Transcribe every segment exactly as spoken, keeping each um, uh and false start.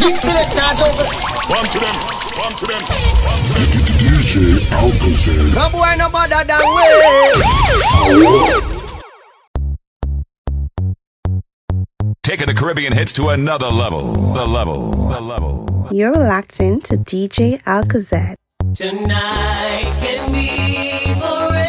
Select that over. Come to them. Come to them. D J Alkazed. No boy, no bother than way. Taking the Caribbean hits to another level. The level. The level. You're locked in to D J Alkazed. Tonight can be forever.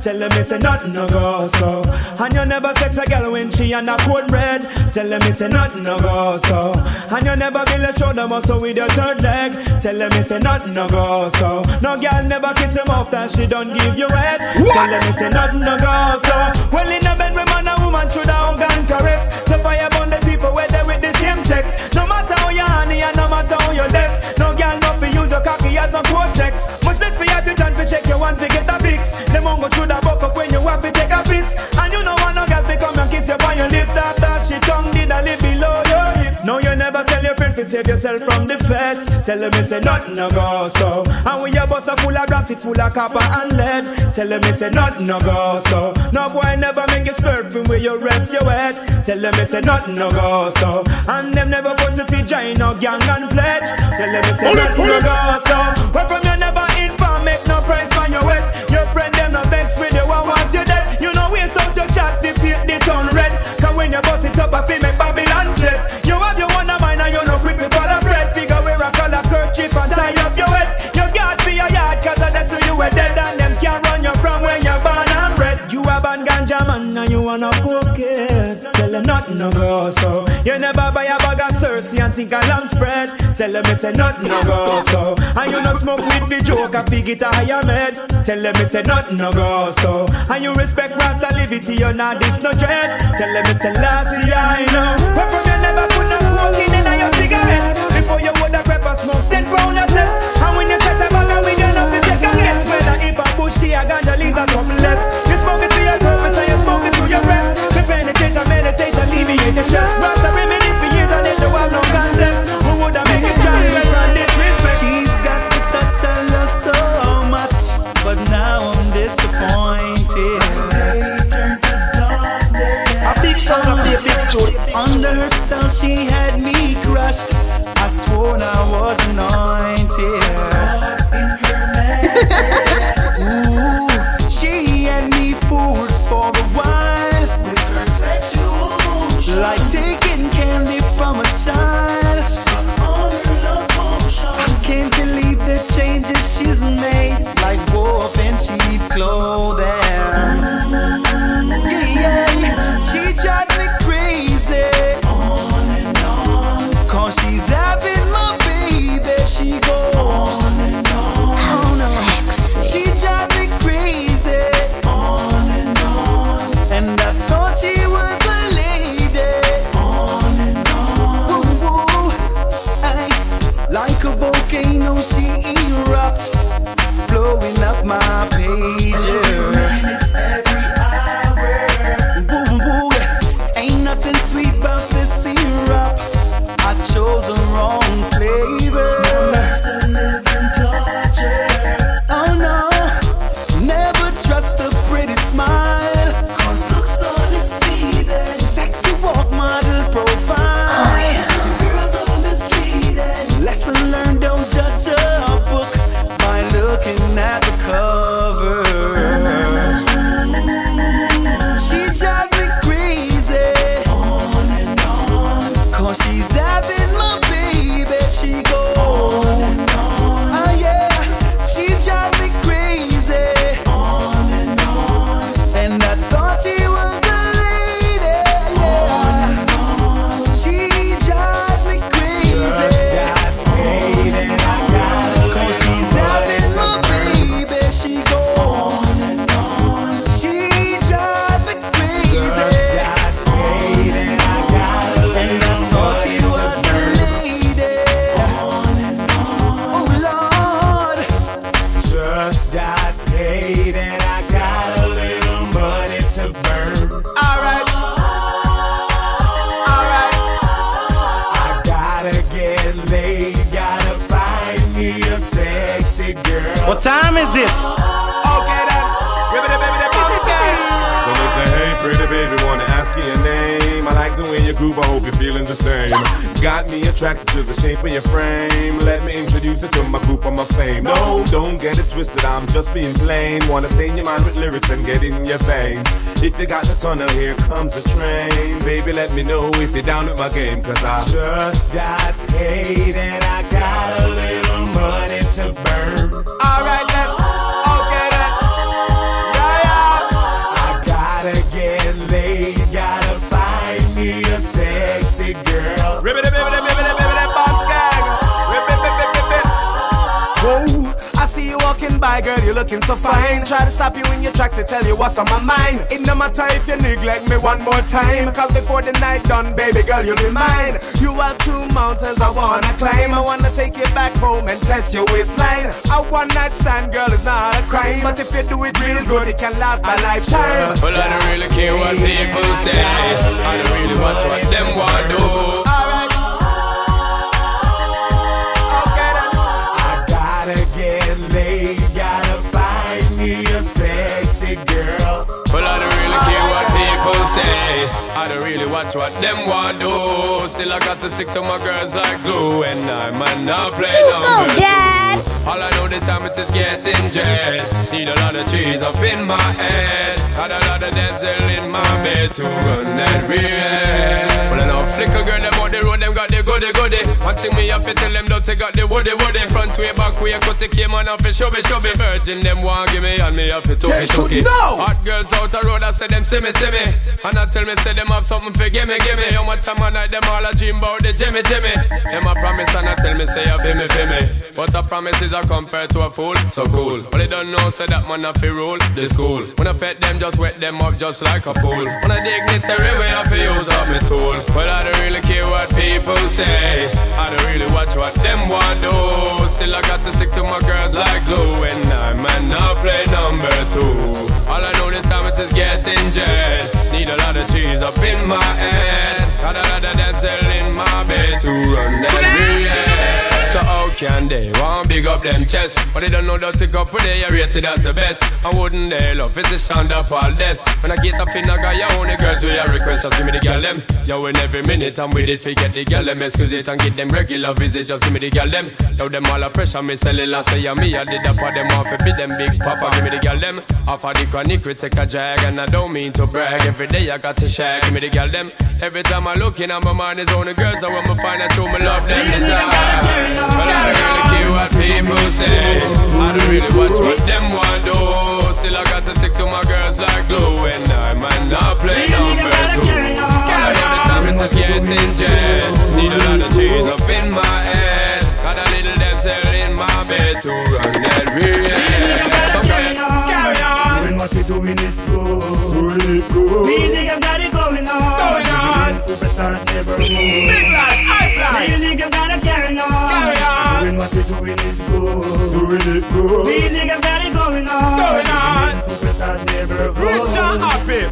Tell them it's a nothing no go so, and you never feel a shoulder muscle with your third leg. Tell them it's a nothing no go so, no girl never kiss him off that she don't give you head. Tell them it's a nothing no go so. Well in a bedroom man and woman should have hug and caress. The fire burn the people where they with the same sex. No matter how you honey and no matter how you dress, no girl not for use your cocky as a cortex. Much less for you to turn to check you want to get a fix. Them won't go through the buck up when you have to take a piss. And you know one no girl to come and kiss you on your lips after she tongue did a live below your hips. No, you never tell your friend to save yourself from the feds. Tell them it's a nothing no go so. And when your bus are full of grass, it full of copper and lead. Tell them it's a nothing no go so. No boy never make you slurp when you rest your head. Tell them it's a nothing no go so. And them never force you to join a gang and pledge. Tell them it's a nothing no go so. Where from you never inform, make no price for your wet. Your friend them no vex with you and want you dead. You know waste out your chat to paint the town red. Cause when you bust it up, I feel make Babylon flip. You have your one mind and you no quick for the bread. Figure where I call a kerchief and tie up your head. You got for your yard cause that's who you were dead. And them can run you from when you're born and bred. You a band ganja man and you wanna cook it. Tell them nothing no go so. You never buy a bag of Cersei and think a lamb spread. Tell them it's a nothing no go so. And you no smoke with the joke and fig it a higher med. Tell them it's a nothing no go so. And you respect Rasta liberty, you're not dish no dread. Tell them it's a lassie I know. Where from you never put no smoking in your cigarette. Before you would have pepper smoke ten pound of zest. And when you test a bag and we don't have to take a guess. Whether if I push tea I got the leaves or something less. You smoke it to your throat and so you smoke it to your breast. You meditate and meditate and alleviate your stress. Rasta remedy for years and they don't have no contest. Who would have make a judgment from disrespect? She's got to touch and love so much, but now I'm disappointed. Under her spell she had me crushed. I swore I was anointed. Ooh, she had me fooled for a while with her sexual motion, like taking What time is it? Okay then, give it a baby that pops game. So listen, hey pretty baby, wanna ask you your name. I like the way you groove, I hope you're feeling the same. Got me attracted to the shape of your frame. Let me introduce you to my group on my fame. No, don't get it twisted, I'm just being plain. Wanna stain your mind with lyrics and get in your veins. If you got the tunnel, here comes the train. Baby, let me know if you're down with my game, cause I just got paid and I got a little money to burn. Alright then, okay then, yeah yeah. I gotta get laid, gotta find me a sexy girl. Ribbit, ribbit, ribbit, ribbit, ribbit, box gang. Ribbit, ribbit, ribbit. Whoa, I see you walking by, girl, you're looking so fine. Try to stop you in your tracks and tell you what's on my mind. It no matter if you neglect me one more time, cause before the night done, baby girl, you'll be mine. You have two mountains I wanna climb. I wanna take you back home and test your waistline. A one night stand, girl, is not a crime, but if you do it real good, it can last a lifetime. Well, I don't really care what people say, I don't really watch what them wanna do. Alright, okay then. I gotta get laid, gotta find me a sexy girl. Well, I don't really care what people say, I don't really watch what them want do. Still I got to stick to my girls like glue, and I might not play number two. All I know the time is just getting jet. Need a lot of cheese up in my head, had a lot of dental in my bed, too good and real. Well I know flicker girl them out the road, them got the goody goody. One thing me up to tell them don't they got the woody woody. Front way back way cut the came on up and show me show me. Virgin them want give me and me up to took it took it. Hot girls out the road I said them see me see me. And I tell me, say them have something for gimme, gimme. How much time I night, them all a dream about the Jimmy, Jimmy. Them a promise and I tell me, say a me, for me. But a promise is a compared to a fool, so cool. But they don't know, say that man a fi rule, this cool. When I pet them, just wet them up just like a pool. When I dignitary, we have to use up me tool. But I don't really care what people say, I don't really watch what them want do. Still I got to stick to my girls like glue, and I might not play number two. All I know this time it is getting jet. Need a lot of cheese up in my head, got a lot of dancing in my bed to run that real. So how can they want big up them chest? But they don't know that to go for they are rated as the best. I wouldn't they love it's the sound of all this. When I get up in a guy, you only girls with your request. Just give me the girl them. Yo, in every minute I'm with it, forget the girl them. Excuse it and get them regular visit. Just give me the girl them. Yo, them all a pressure, me sell it last year. Me I did up for them off, it be them big papa. Give me the girl them. Off of the chronic, we take a drag and I don't mean to brag. Every day I got to shag. Give me the girl them. Every time I look in, my mind is on the girls. I want to find out who me love them desire. But I don't really care what people say, I don't really watch what them want do. Still I got to stick to my girls like glue, and I might not play number two. Can I know the time it's just getting jet. Need a lot of cheese up in my head, got a little damsel in my bed to run that real. So carry on. When what we doing is good, really good. We think I've got it going on, going on. Big life, high life. We think I've got it carrying on. Doing what we doing is good, doing it good. We niggas got it going on, going on. Superstar never go. Rich and happy,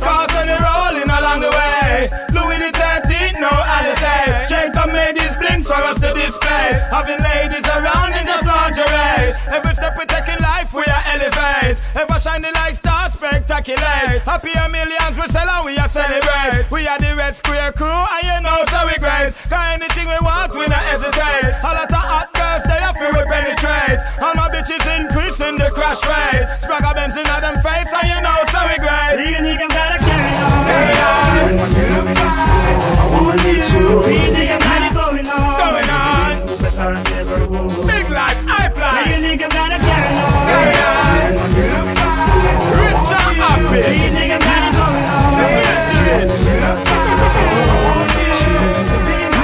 cars are rolling along the way. Louis the thirteenth, no Alice. Jacob made his bling, so us to display. Having ladies around in just lingerie. Every step we take in life, we are elevate. Ever shining like stars, spectaculate. Happy a millions we sell and we are celebrate. We are the Red Square crew, and you know so we grace. Cause anything we want, we not hesitate. A lot of hot girls, they have to penetrate. All my bitches increasing the crash rate. Sprague of Benz in all them face, and you know so we great. You need them gotta carry on. Carry on. I want you. We need them gotta going on. Going on. Big life, I fly. You need them gotta carry on. Carry on. Rich and happy. You need them gotta going on. I want you to be my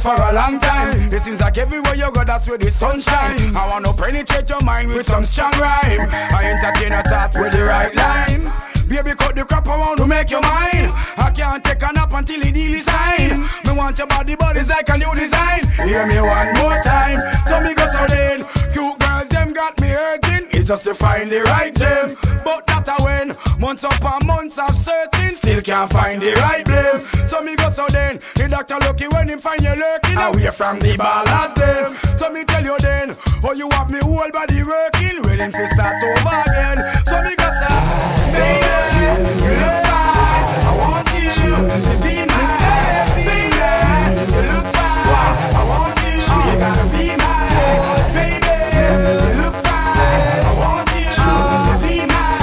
for a long time. It seems like everywhere you go, that's where the sunshine. I wanna penetrate your mind with some strong rhyme. I entertain a thought with the right line. Baby, cut the crap, I wanna make your mind. I can't take a nap until the deal is signed. Me want your body, but it's like a new design. Hear me one more time, so me go so then. Cute girls got me hurting is just to find the right gem. But that I when months upon months of searching, still can't find the right blame. So me go so then, the doctor lucky when him find you lurking away from the ballast them. So me tell you then, oh you have me whole body working, willing to start over again. So me go say, baby, you look fine, I want you to be mine. Baby, you look fine, I want you, you gotta be mine. Baby, you look fine, I want you to be mine.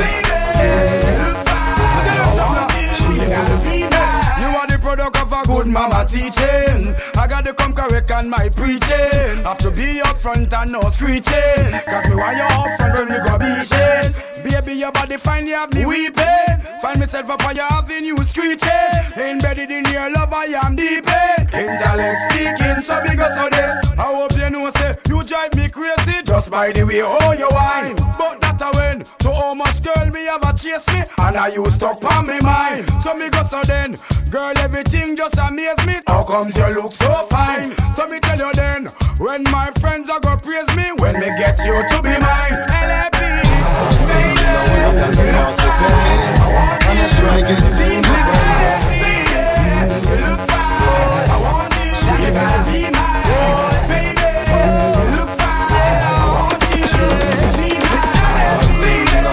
Baby, you look fine, I want you, you gotta be mine. You are the product of a good mama teaching. I gotta come correct on my preaching. Have to be up front and no screeching, cause me want you up front when you go beaching. Baby, your body fine, you have me weeping. Find myself up on your avenue screeching. Embedded in your love, I am deep in intellect speaking, so big as so day. I hope you know, say, you drive me crazy just by the way, oh, you wine. But that I win, so how much girl me ever chase me, and I you stuck on me mind. So me go so then, girl, everything just amaze me. How comes you look so fine? So me tell you then, when my friends are gonna praise me, when me get you to be mine. L A P, baby, you look fine, I want you to be mine. Baby, you look fine, I want you, you gotta be mine. Baby, you look fine, I want you to be mine. Baby, you look fine, I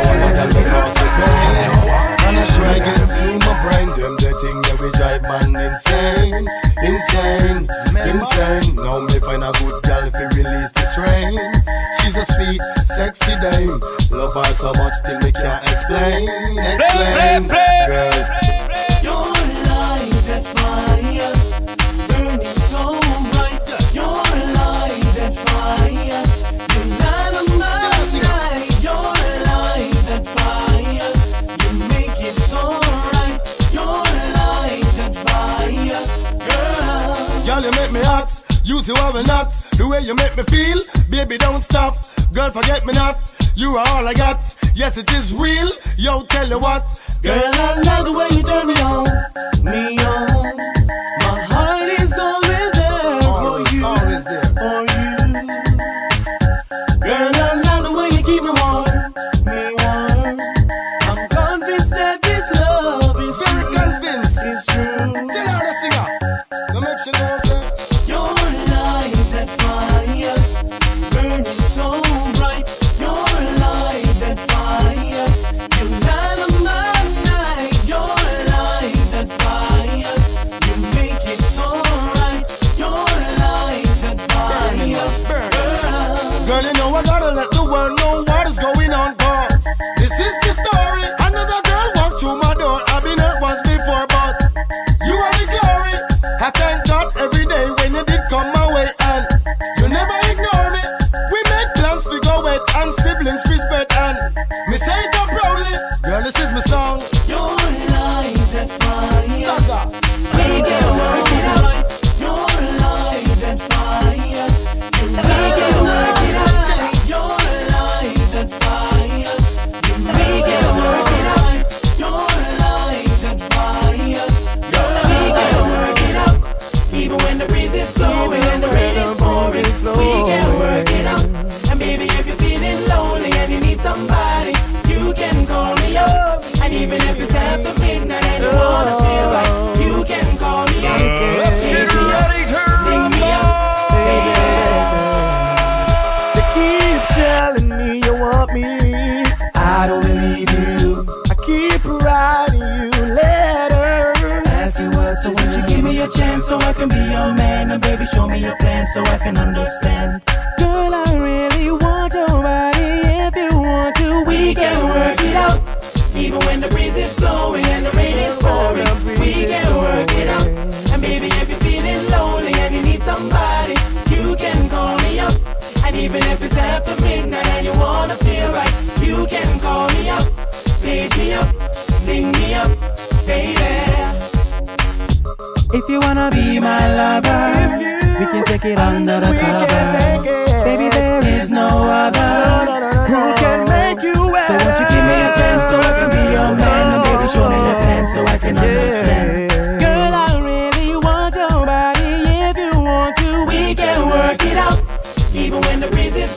want you to my brain, them the thing that we drive man insane, insane, insane. Now me find a good girl if you release the strain. She's a sweet, sexy dame. Love her so much till me can't explain, explain. Girl, your light that fire, burning so bright. Your light that fire, you light up my night. Your light that fire, you make it so right. Your light that fire, girl. Girl, you make me hot, use you or not. The way you make me feel, baby, don't stop. Girl, forget me not, you are all I got. Yes, it is real, yo, tell you what. Girl, I love the way you turn me on, me on. My heart is always there, always, for you, always there for you. Girl, I love the way you keep me warm, me warm. I'm convinced that this love is very true. Convinced it's true. Tell her to sing up, so make sure you know, sir. Your light that fire, burning so bright. Even when the breeze is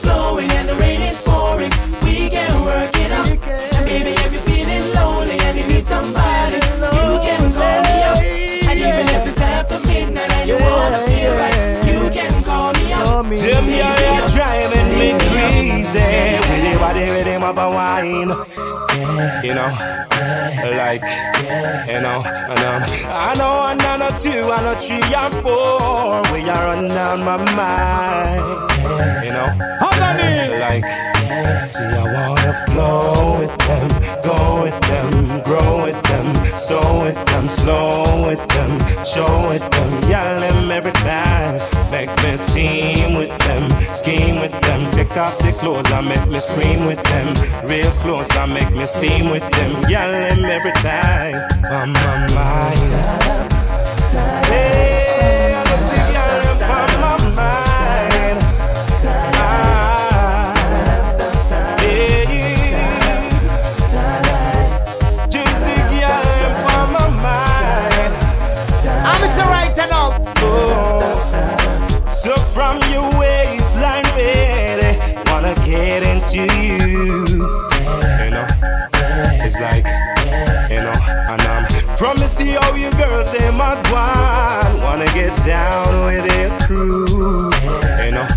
blowing and the rain me. Tell me how you're driving me crazy. With your body, with him up a wine. You know, like, you know, and um, I know one, I know two, I know three and four. We are running down my mind. You know, like, see, I wanna flow with them, go with them, grow with them, sow with them, slow with them, show with them, yell them every time. Make me team with them, scheme with them, take off the clothes, I make me scream with them, real close, I make me steam with them, yell them every time. On my mind, hey, I'm a yell from my mind. So from your waistline, baby, wanna get into you. You know, it's like, you know, and I'm from the see how you girls, they might want, wanna get down with their crew. You know,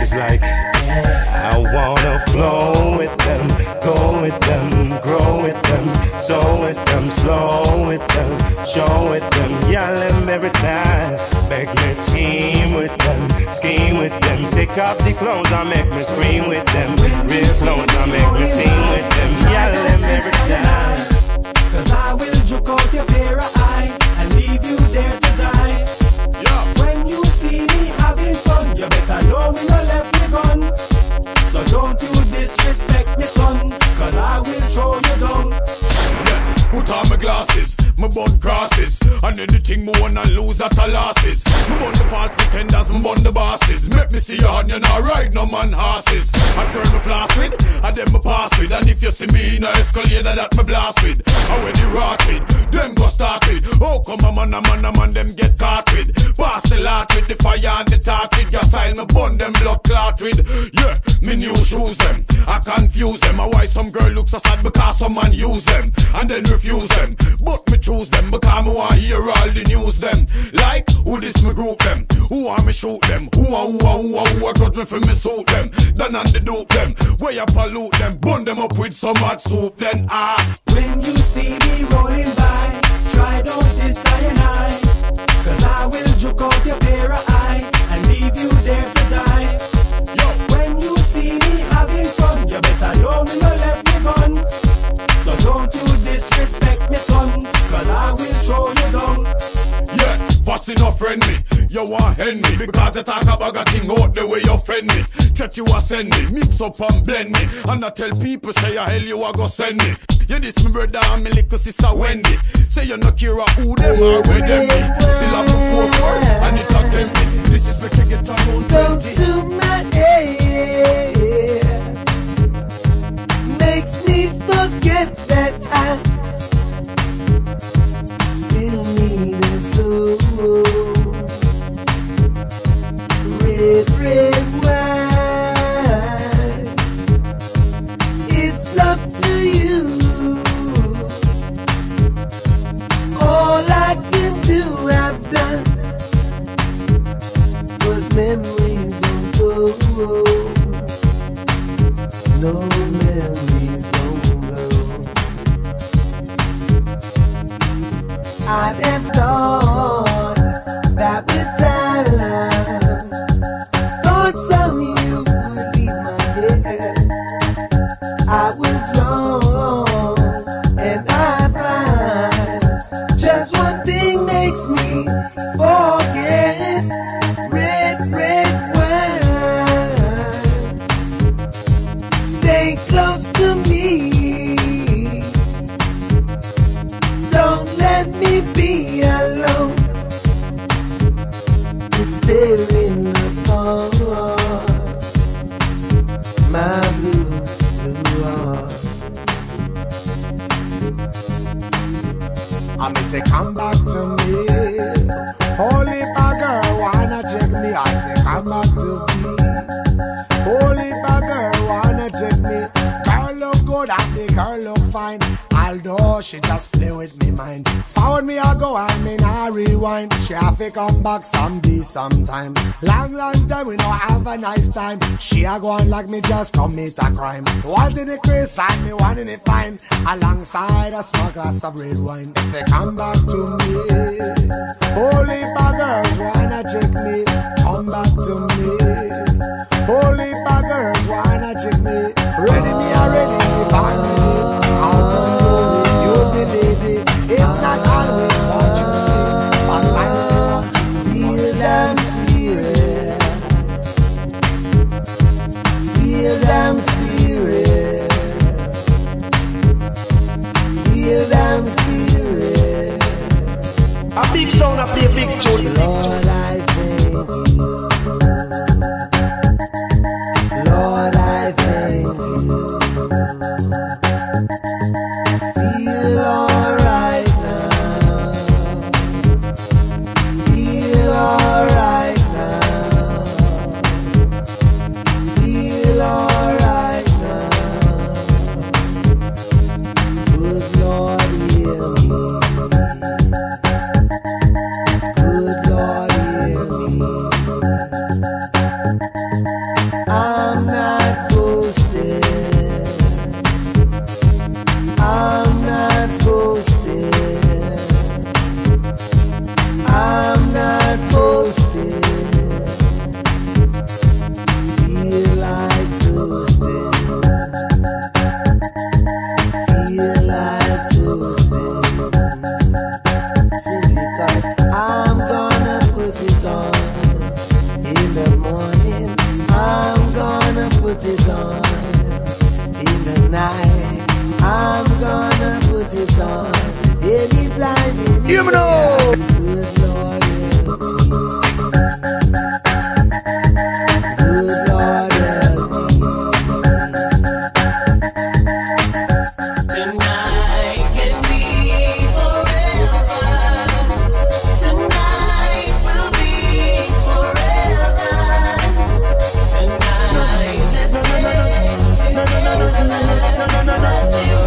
it's like, I wanna flow with them, go with them, grow with them, sow with them, slow with them, show with them, yell them every time. Make me team with them, scheme with them, take off the clothes, I make me scream with them, real clothes, I make me steam with them, yell them every time. Cause I will juke out your pair of eyes and leave you there to die. When you see me having fun, you better know me no left me gone. So don't you disrespect me, son, cause I will throw you down. Yeah, put on my glasses, my bun crosses, and anything more and I lose at a losses. My bun the false pretenders, my bun the bosses. Make me see you and you're not ride no man horses. I turn my floss with, and then my pass with, and if you see me in a escalator that my blast with, I when you rock with, them go start with. Oh come a man, a man, a man, them get caught with. Pass the lot with, the fire and the torch with. Your style, my bun them blood clot with. Yeah, me new shoes them, I confuse them. I why some girl looks a sad because some man use them, and then refuse them, but me choose them because me want hear all the news them. Like who this me group them, who want me shoot them, who a who a who a who a got me for me suit them, done and the dupe them, where you pollute them, burn them up with some hot soup then ah. When you see me rolling by, try don't discernise, cause I will juke out your pair of eyes and leave you there to die. Yo, when you see me having fun, you better know me no left me gone. So don't you disrespect me, son, cause I will throw you down. Yeah, fast enough friend me, you want hand me, because you talk about a thing out the way you friend me. Chat you a send me, mix up and blend me, and I tell people say a hell you a go send me. You this me brother and me little sister Wendy. Say you no care who them are with them me. Still have a four four and it a tempt. This is me kick it around twenty. Come to my aid, makes me forget that I still need a soul. Red, red wine, it's up to you. All I can do, I've done, but memories don't go. No memories don't go. I'd have thought that with time, thoughts of you would leave my head. I was wrong, and I blind. Just one thing makes me forget. Red, red wine, stay close to me, don't let me be alone. It's tearing apart my blue, blue heart. I may say come back to me. Only if a girl wanna check me, I say come back to me. Only if a girl wanna check me, girl look good and the girl look fine. I Although she just play with me mind. Found me I go and me nah rewind. She have to come back someday sometime. Long long time we no have a nice time. She a go and like me just commit a crime. Wanting it crazy and me wanting it fine. Alongside a small glass of red wine. They say come back to me. Holy girls wanna check me. Come back to me. Holy girls wanna check me. Ready me already if I need. Baby, it's not always what you see, but I want to feel them spirit. Feel them spirit. Feel them spirit. A big sound, a big, big tune. Lord, I thank you. Lord, I thank you. Feel alright now. Feel alright now. Feel alright now. Good Lord, hear me. Good Lord, hear me. I'm not ghosted. I'm not ghosted. I'm not ghosted. Feel like toasted. Feel like toasted. Simply because I'm gonna put it on in the morning. I'm gonna put it on in the night. I'm gonna put it on anytime, anytime. You know. Good Lord, help me. Good Lord, help me. Tonight can be forever. Tonight will be forever. Tonight this no, no, no, no, no, no, no, no, no, no.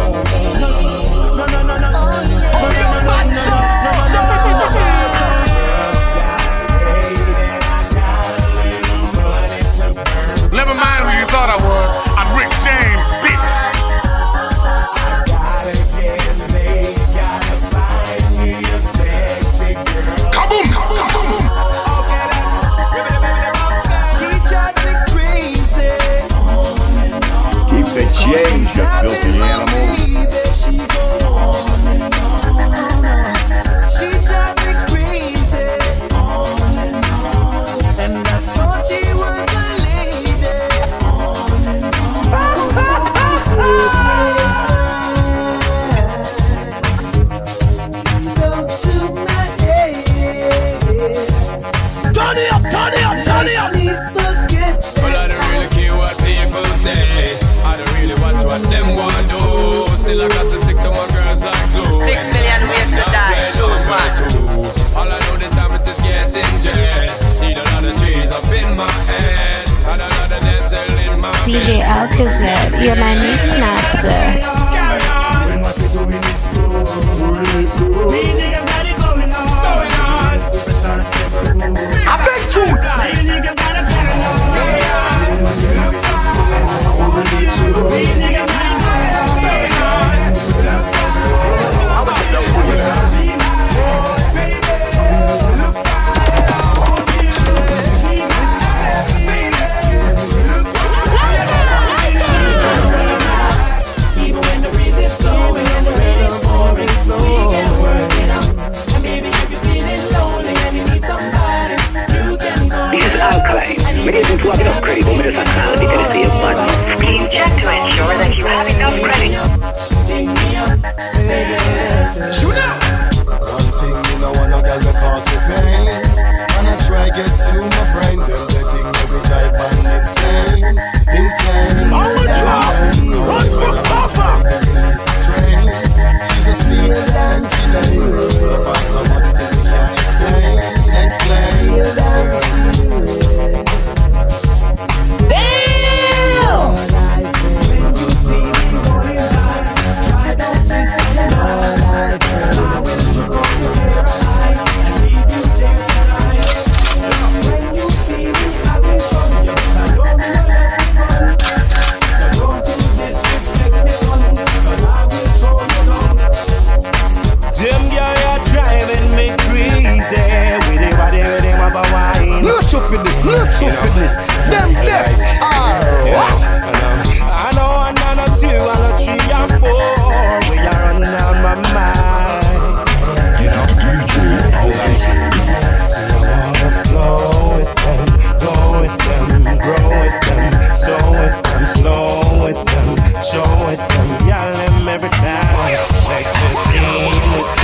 D J Alkazed, you're my mix master. Damn! so goodness. Them deaf are what? I know one, I know two, I know three and four. We are on my mind. You know, D J Alkazed. See I wanna flow with them, go with them, grow with them, sow with them, slow with them, show with them, yell them every time. Like this team.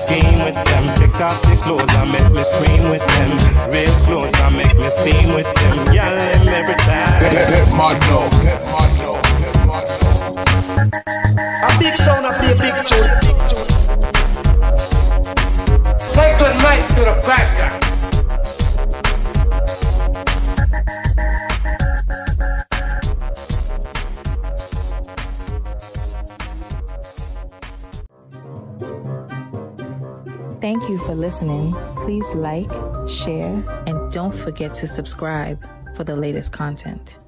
Scheme with them, take off the clothes, I make me scream with them. Real close, I make me steam with them. Yell them every time. Get, get my dog, get my dog, get my dog. A big sound, I be a big tune. Take the night to the back. Thank you for listening. Please like, share, and don't forget to subscribe for the latest content.